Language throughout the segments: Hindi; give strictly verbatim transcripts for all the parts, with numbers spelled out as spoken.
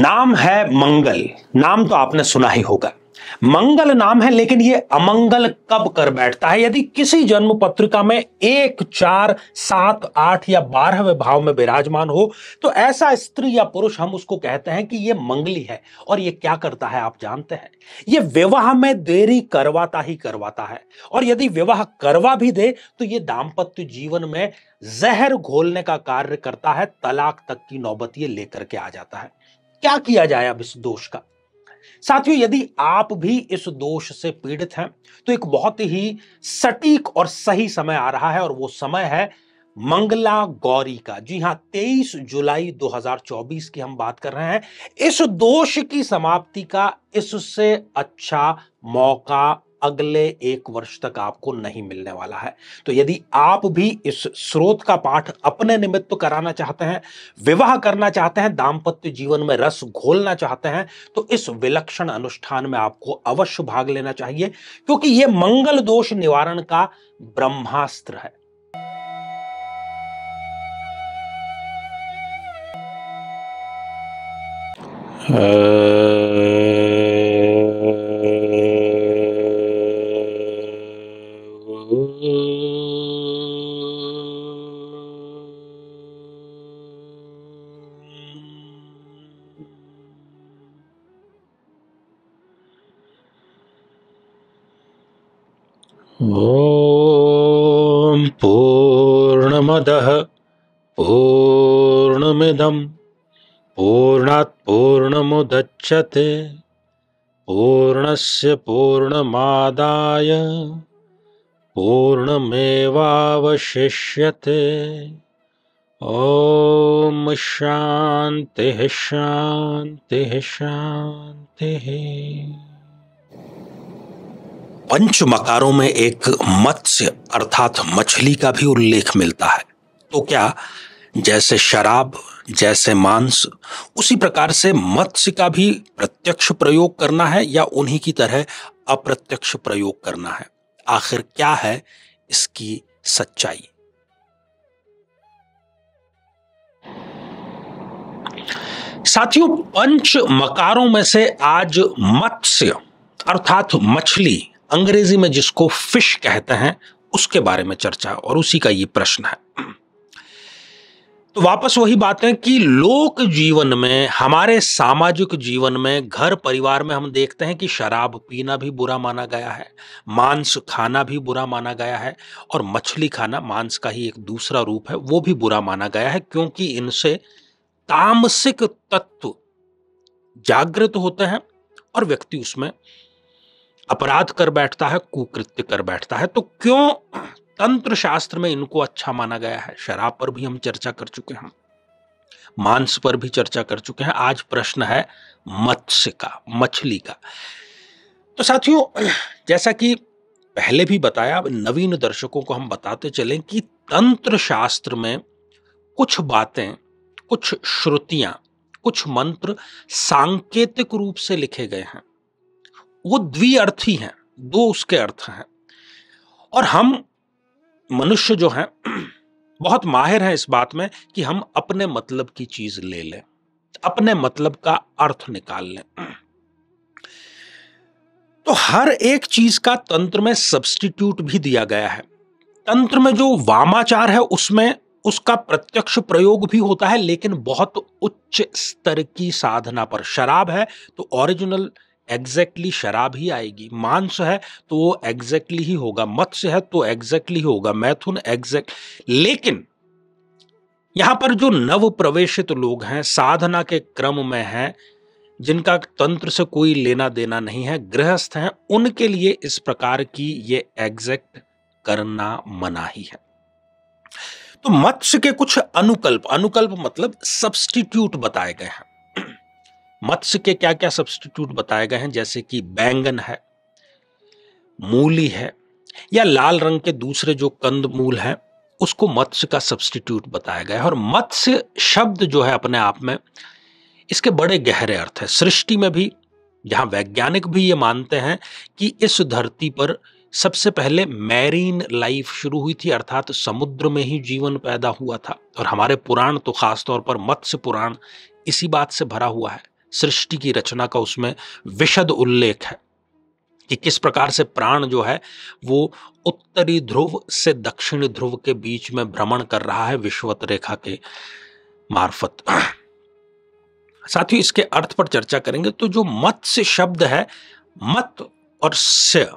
नाम है मंगल, नाम तो आपने सुना ही होगा, मंगल नाम है, लेकिन ये अमंगल कब कर बैठता है? यदि किसी जन्म पत्रिका में एक चार सात आठ या बारहवें भाव में विराजमान हो तो ऐसा स्त्री या पुरुष हम उसको कहते हैं कि ये मंगली है। और ये क्या करता है आप जानते हैं, ये विवाह में देरी करवाता ही करवाता है, और यदि विवाह करवा भी दे तो ये दाम्पत्य जीवन में जहर घोलने का कार्य करता है, तलाक तक की नौबत ये लेकर के आ जाता है। क्या किया जाए अब इस दोष का? साथियों, यदि आप भी इस दोष से पीड़ित हैं तो एक बहुत ही सटीक और सही समय आ रहा है, और वो समय है मंगला गौरी का। जी हां, तेईस जुलाई दो हज़ार चौबीस की हम बात कर रहे हैं। इस दोष की समाप्ति का इससे अच्छा मौका अगले एक वर्ष तक आपको नहीं मिलने वाला है। तो यदि आप भी इस स्रोत का पाठ अपने निमित्त कराना चाहते हैं, विवाह करना चाहते हैं, दाम्पत्य जीवन में रस घोलना चाहते हैं, तो इस विलक्षण अनुष्ठान में आपको अवश्य भाग लेना चाहिए, क्योंकि यह मंगल दोष निवारण का ब्रह्मास्त्र है। आ... ओम पूर्णमदः पूर्णमिदं पूर्णात् पूर्णमुदच्यते पूर्णस्य पूर्णमादाय पूर्णमेवावशिष्यते। ओम शान्तिः शान्तिः शान्तिः। पंच मकारों में एक मत्स्य अर्थात मछली का भी उल्लेख मिलता है। तो क्या जैसे शराब, जैसे मांस, उसी प्रकार से मत्स्य का भी प्रत्यक्ष प्रयोग करना है या उन्हीं की तरह अप्रत्यक्ष प्रयोग करना है? आखिर क्या है इसकी सच्चाई? साथियों, पंच मकारों में से आज मत्स्य अर्थात मछली, अंग्रेजी में जिसको फिश कहते हैं, उसके बारे में चर्चा और उसी का ये प्रश्न है। तो वापस वही बात है कि लोक जीवन में, हमारे सामाजिक जीवन में, घर परिवार में हम देखते हैं कि शराब पीना भी बुरा माना गया है, मांस खाना भी बुरा माना गया है, और मछली खाना, मांस का ही एक दूसरा रूप है, वो भी बुरा माना गया है, क्योंकि इनसे तामसिक तत्व जागृत होते हैं और व्यक्ति उसमें अपराध कर बैठता है, कुकृत्य कर बैठता है। तो क्यों तंत्र शास्त्र में इनको अच्छा माना गया है? शराब पर भी हम चर्चा कर चुके हैं, मांस पर भी चर्चा कर चुके हैं, आज प्रश्न है मत्स्य का, मछली का। तो साथियों, जैसा कि पहले भी बताया, नवीन दर्शकों को हम बताते चलें कि तंत्र शास्त्र में कुछ बातें, कुछ श्रुतियां, कुछ मंत्र सांकेतिक रूप से लिखे गए हैं। वो द्विअर्थी हैं, दो उसके अर्थ हैं, और हम मनुष्य जो हैं बहुत माहिर हैं इस बात में कि हम अपने मतलब की चीज ले लें, अपने मतलब का अर्थ निकाल लें। तो हर एक चीज का तंत्र में सब्स्टिट्यूट भी दिया गया है। तंत्र में जो वामाचार है उसमें उसका प्रत्यक्ष प्रयोग भी होता है, लेकिन बहुत उच्च स्तर की साधना पर। शराब है तो ओरिजिनल एग्जैक्टली शराब ही आएगी, मांस है तो वो एग्जैक्टली ही होगा, मत्स्य है तो एग्जैक्टली होगा, मैथुन एग्जैक्ट। लेकिन यहां पर जो नव प्रवेशित लोग हैं, साधना के क्रम में हैं, जिनका तंत्र से कोई लेना देना नहीं है, गृहस्थ हैं, उनके लिए इस प्रकार की ये एग्जैक्ट करना मनाही है। तो मत्स्य के कुछ अनुकल्प, अनुकल्प मतलब सब्स्टिट्यूट बताए गए हैं। मत्स्य के क्या क्या सब्स्टिट्यूट बताए गए हैं, जैसे कि बैंगन है, मूली है, या लाल रंग के दूसरे जो कंदमूल हैं, उसको मत्स्य का सब्स्टिट्यूट बताया गया है। और मत्स्य शब्द जो है अपने आप में इसके बड़े गहरे अर्थ है। सृष्टि में भी, जहाँ वैज्ञानिक भी ये मानते हैं कि इस धरती पर सबसे पहले मैरीन लाइफ शुरू हुई थी, अर्थात समुद्र में ही जीवन पैदा हुआ था, और हमारे पुराण तो खासतौर पर मत्स्य पुराण इसी बात से भरा हुआ है। सृष्टि की रचना का उसमें विशद उल्लेख है कि किस प्रकार से प्राण जो है वो उत्तरी ध्रुव से दक्षिणी ध्रुव के बीच में भ्रमण कर रहा है विषुवत रेखा के मार्फत। साथियों, इसके अर्थ पर चर्चा करेंगे तो जो मत्स्य शब्द है, मत और स्य,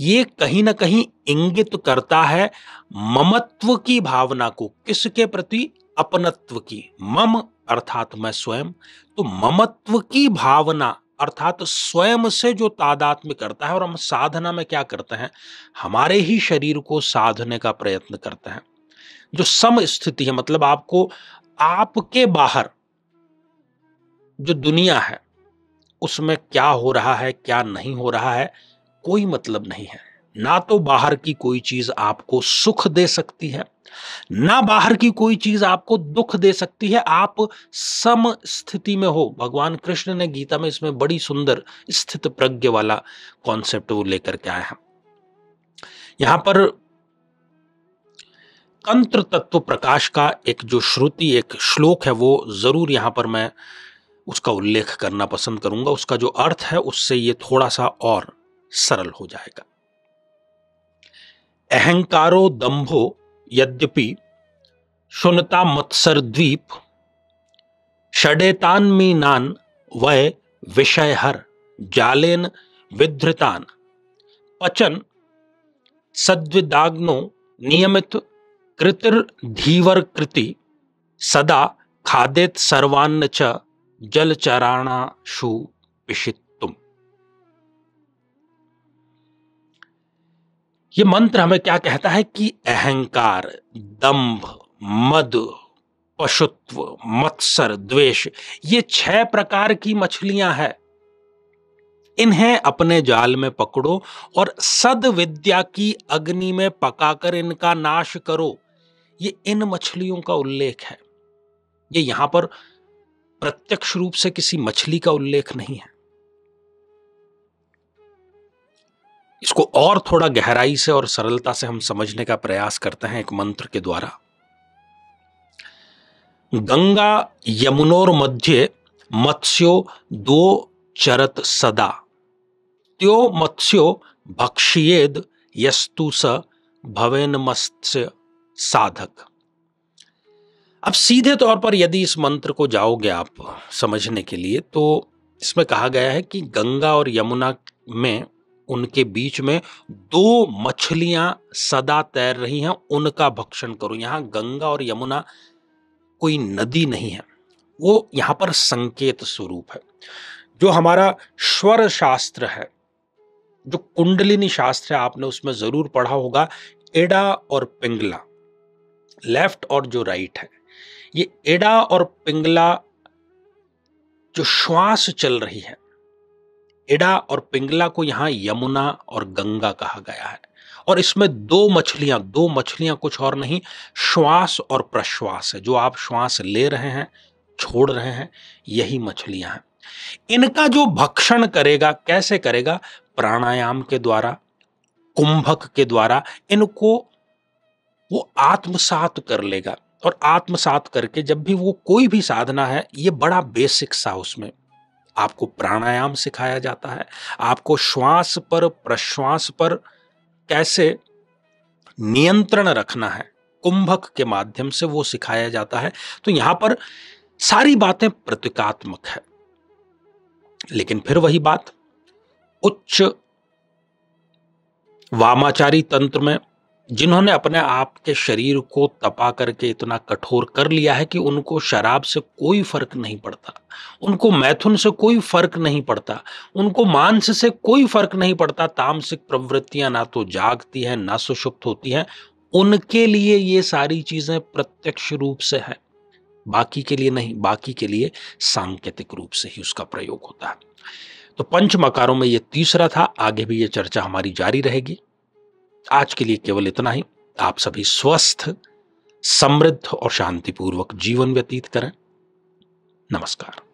ये कहीं ना कहीं इंगित करता है ममत्व की भावना को, किसके प्रति? अपनत्व की। मम अर्थात मैं स्वयं, तो ममत्व की भावना अर्थात स्वयं से जो तादात्म्य करता है। और हम साधना में क्या करते हैं? हमारे ही शरीर को साधने का प्रयत्न करते हैं। जो सम स्थिति है, मतलब आपको आपके बाहर जो दुनिया है उसमें क्या हो रहा है क्या नहीं हो रहा है कोई मतलब नहीं है। ना तो बाहर की कोई चीज आपको सुख दे सकती है, ना बाहर की कोई चीज आपको दुख दे सकती है। आप सम स्थिति में हो। भगवान कृष्ण ने गीता में इसमें बड़ी सुंदर स्थित प्रज्ञ वाला कॉन्सेप्ट वो लेकर के आए हैं। यहां पर तंत्र तत्व प्रकाश का एक जो श्रुति एक श्लोक है वो जरूर यहां पर मैं उसका उल्लेख करना पसंद करूंगा। उसका जो अर्थ है उससे ये थोड़ा सा और सरल हो जाएगा। अहंकारो दंभो यद्यपि शून्यता मत्सर द्वीप षडेतान मीनान वय विषय हर जालेन विधृतान पचन सद्विदाग्नो नियमित कृतिर धीवर कृति सदा खादेत सर्वान्न च जलचराणाशु पिशित। ये मंत्र हमें क्या कहता है कि अहंकार, दंभ, मद, पशुत्व, मत्सर, द्वेष, ये छह प्रकार की मछलियां हैं। इन्हें अपने जाल में पकड़ो और सद्विद्या की अग्नि में पकाकर इनका नाश करो। ये इन मछलियों का उल्लेख है। ये यहां पर प्रत्यक्ष रूप से किसी मछली का उल्लेख नहीं है। इसको और थोड़ा गहराई से और सरलता से हम समझने का प्रयास करते हैं एक मंत्र के द्वारा। गंगा यमुनोर मध्ये मत्स्यो दो चरत सदा त्यो मत्स्यो भक्षियेद यस्तु स भवेन मत्स्य साधक। अब सीधे तौर पर यदि इस मंत्र को जाओगे आप समझने के लिए तो इसमें कहा गया है कि गंगा और यमुना में उनके बीच में दो मछलियां सदा तैर रही हैं, उनका भक्षण करो। यहां गंगा और यमुना कोई नदी नहीं है, वो यहां पर संकेत स्वरूप है। जो हमारा स्वर शास्त्र है, जो कुंडलिनी शास्त्र है, आपने उसमें जरूर पढ़ा होगा एड़ा और पिंगला, लेफ्ट और जो राइट है। ये एड़ा और पिंगला जो श्वास चल रही है, एड़ा और पिंगला को यहाँ यमुना और गंगा कहा गया है। और इसमें दो मछलियां, दो मछलियां कुछ और नहीं, श्वास और प्रश्वास है। जो आप श्वास ले रहे हैं छोड़ रहे हैं, यही मछलियां हैं। इनका जो भक्षण करेगा, कैसे करेगा? प्राणायाम के द्वारा, कुंभक के द्वारा इनको वो आत्मसात कर लेगा। और आत्मसात करके जब भी वो कोई भी साधना है, ये बड़ा बेसिक सा उसमें आपको प्राणायाम सिखाया जाता है, आपको श्वास पर प्रश्वास पर कैसे नियंत्रण रखना है कुंभक के माध्यम से वो सिखाया जाता है। तो यहां पर सारी बातें प्रतीकात्मक है। लेकिन फिर वही बात, उच्च वामाचारी तंत्र में जिन्होंने अपने आप के शरीर को तपा करके इतना कठोर कर लिया है कि उनको शराब से कोई फर्क नहीं पड़ता, उनको मैथुन से कोई फर्क नहीं पड़ता, उनको मांस से कोई फर्क नहीं पड़ता, तामसिक प्रवृत्तियां ना तो जागती हैं ना सुषुप्त होती हैं, उनके लिए ये सारी चीजें प्रत्यक्ष रूप से है। बाकी के लिए नहीं, बाकी के लिए सांकेतिक रूप से ही उसका प्रयोग होता है। तो पंच मकारों में ये तीसरा था। आगे भी ये चर्चा हमारी जारी रहेगी। आज के लिए केवल इतना ही। आप सभी स्वस्थ, समृद्ध और शांतिपूर्वक जीवन व्यतीत करें। नमस्कार।